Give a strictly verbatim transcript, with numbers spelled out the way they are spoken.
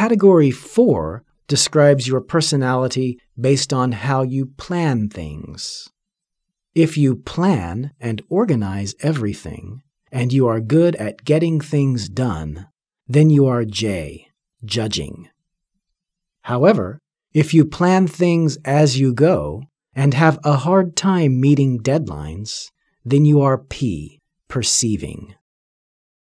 Category four describes your personality based on how you plan things. If you plan and organize everything, and you are good at getting things done, then you are J, judging. However, if you plan things as you go and have a hard time meeting deadlines, then you are P, perceiving.